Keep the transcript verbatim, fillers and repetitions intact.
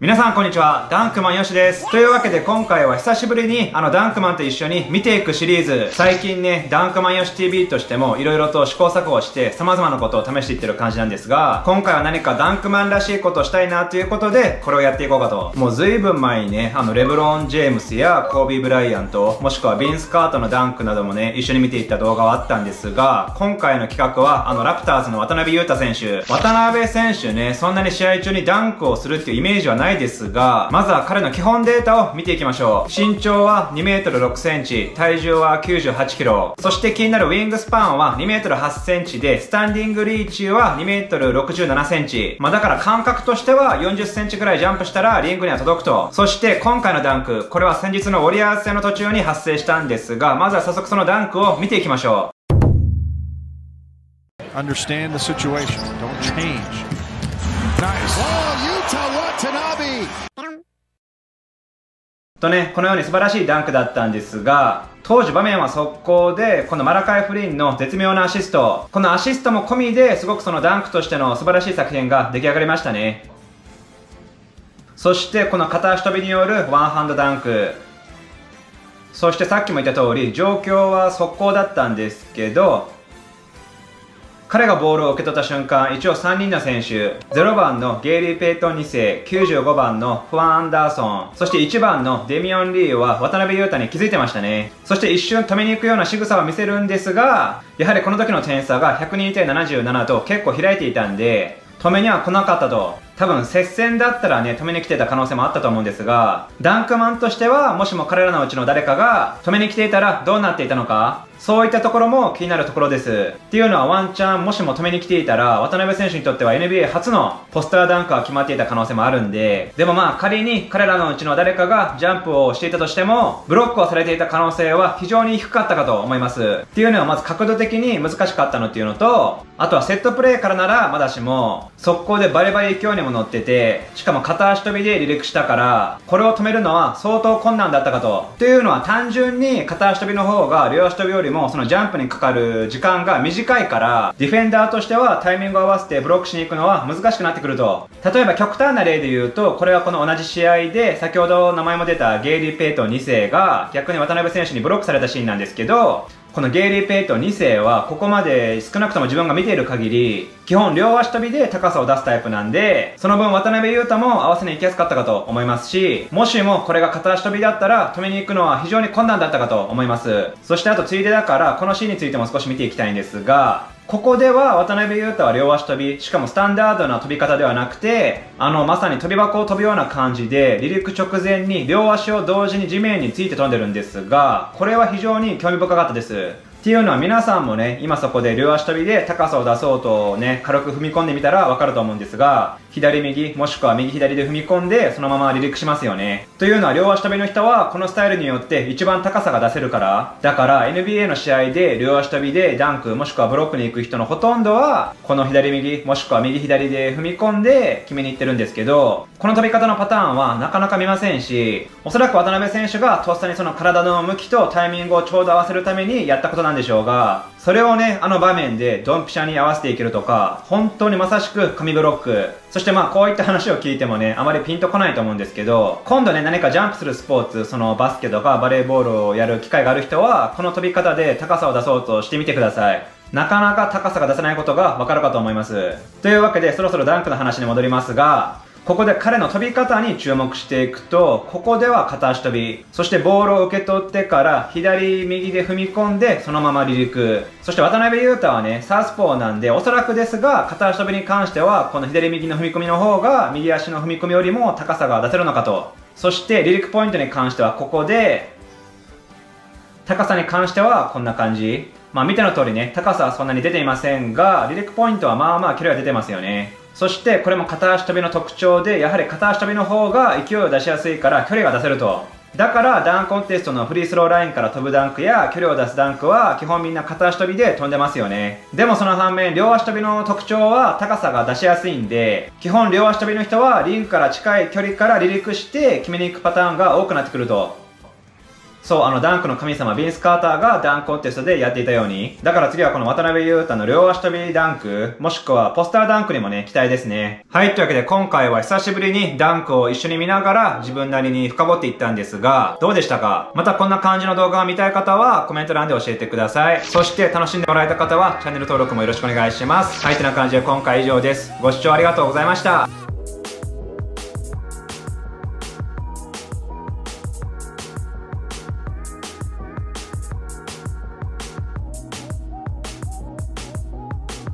皆さんこんにちは、ダンクマンよしです。というわけで今回は久しぶりにあのダンクマンと一緒に見ていくシリーズ、最近ね、ダンクマンよし ティーブイ としても色々と試行錯誤して様々なことを試していってる感じなんですが、今回は何かダンクマンらしいことをしたいなということで、これをやっていこうかと。もう随分前にね、あのレブロン・ジェームスやコービー・ブライアント、もしくはビンスカートのダンクなどもね、一緒に見ていった動画はあったんですが、今回の企画はあのラプターズの渡邊雄太選手。渡邊選手ね、そんなに試合中にダンクをするっていうイメージはないないですが、まずは彼の基本データを見ていきましょう。身長は にメートルろくセンチ、体重は きゅうじゅうはちキロ、そして気になるウィングスパンは にメートルはちセンチで、スタンディングリーチは にメートルろくじゅうななセンチ。まあだから感覚としてはよんじゅっセンチくらいジャンプしたらリングには届くと。そして今回のダンク、これは先日のウォリアーズ戦の途中に発生したんですが、まずは早速そのダンクを見ていきましょう。Understand the situation. Don't change.とね、このように素晴らしいダンクだったんですが、当時場面は速攻で、このマラカイ・フリンの絶妙なアシスト、このアシストも込みですごくそのダンクとしての素晴らしい作品が出来上がりましたね。そしてこの片足飛びによるワンハンドダンク、そしてさっきも言った通り状況は速攻だったんですけど、彼がボールを受け取った瞬間、一応さんにんの選手、ゼロばんのゲイリー・ペイトンにせい、きゅうじゅうごばんのファン・アンダーソン、そしていちばんのデミオン・リーは渡邊雄太に気づいてましたね。そして一瞬止めに行くような仕草を見せるんですが、やはりこの時の点差がひゃくに対ななじゅうななと結構開いていたんで、止めには来なかったと。多分接戦だったらね、止めに来てた可能性もあったと思うんですが、ダンクマンとしてはもしも彼らのうちの誰かが止めに来ていたらどうなっていたのか、そういったところも気になるところです。っていうのはワンチャンもしも止めに来ていたら渡邊選手にとっては エヌビーエー 初のポスターダンクが決まっていた可能性もあるんで、でもまあ仮に彼らのうちの誰かがジャンプをしていたとしてもブロックをされていた可能性は非常に低かったかと思います。っていうのはまず角度的に難しかったのっていうのと、あとはセットプレーからならまだしも速攻でバリバリ勢いにも乗ってて、しかも片足跳びで離陸したから、これを止めるのは相当困難だったかと。というのは単純に片足跳びの方が両足跳びよりもそのジャンプにかかる時間が短いから、ディフェンダーとしてはタイミングを合わせてブロックしに行くのは難しくなってくると。例えば極端な例で言うと、これはこの同じ試合で先ほど名前も出たゲイリー・ペイトンにせいが逆に渡邊選手にブロックされたシーンなんですけど、このゲイリー・ペイトンにせいはここまで少なくとも自分が見ている限り基本両足跳びで高さを出すタイプなんで、その分渡邊雄太も合わせに行きやすかったかと思いますし、もしもこれが片足跳びだったら止めに行くのは非常に困難だったかと思います。そしてあとついでだからこのシーンについても少し見ていきたいんですが、ここでは渡邊雄太は両足跳び、しかもスタンダードな飛び方ではなくて、あのまさに跳び箱を飛ぶような感じで離陸直前に両足を同時に地面について飛んでるんですが、これは非常に興味深かったです。っていうのは皆さんもね、今そこで両足跳びで高さを出そうとね、軽く踏み込んでみたらわかると思うんですが、左右もしくは右左で踏み込んでそのまま離陸しますよね。というのは両足跳びの人はこのスタイルによって一番高さが出せるから、だから エヌビーエー の試合で両足跳びでダンクもしくはブロックに行く人のほとんどはこの左右もしくは右左で踏み込んで決めに行ってるんですけど、この飛び方のパターンはなかなか見ませんし、おそらく渡邊選手がとっさにその体の向きとタイミングをちょうど合わせるためにやったことなんでしょうが、それをね、あの場面でドンピシャに合わせていけるとか、本当にまさしく神ブロック。そしてまあこういった話を聞いてもね、あまりピンとこないと思うんですけど、今度ね、何かジャンプするスポーツ、そのバスケとかバレーボールをやる機会がある人は、この飛び方で高さを出そうとしてみてください。なかなか高さが出せないことがわかるかと思います。というわけで、そろそろダンクの話に戻りますが、ここで彼の飛び方に注目していくと、ここでは片足跳び、そしてボールを受け取ってから左右で踏み込んでそのまま離陸。そして渡邊雄太はね、サウスポーなんでおそらくですが片足跳びに関してはこの左右の踏み込みの方が右足の踏み込みよりも高さが出せるのかと。そして離陸ポイントに関してはここで、高さに関してはこんな感じ。まあ見ての通りね、高さはそんなに出ていませんが、離陸ポイントはまあまあ距離は出てますよね。そしてこれも片足跳びの特徴で、やはり片足跳びの方が勢いを出しやすいから距離が出せると。だからダンコンテストのフリースローラインから飛ぶダンクや距離を出すダンクは基本みんな片足跳びで飛んでますよね。でもその反面両足跳びの特徴は高さが出しやすいんで、基本両足跳びの人はリンクから近い距離から離陸して決めに行くパターンが多くなってくると。そう、あのダンクの神様ビンス・カーターがダンクコンテストでやっていたように、だから次はこの渡辺裕太の両足飛びダンク、もしくはポスターダンクにもね、期待ですね。はい、というわけで今回は久しぶりにダンクを一緒に見ながら自分なりに深掘っていったんですが、どうでしたか？またこんな感じの動画を見たい方はコメント欄で教えてください。そして楽しんでもらえた方はチャンネル登録もよろしくお願いします。はい、てな感じで今回以上です。ご視聴ありがとうございました。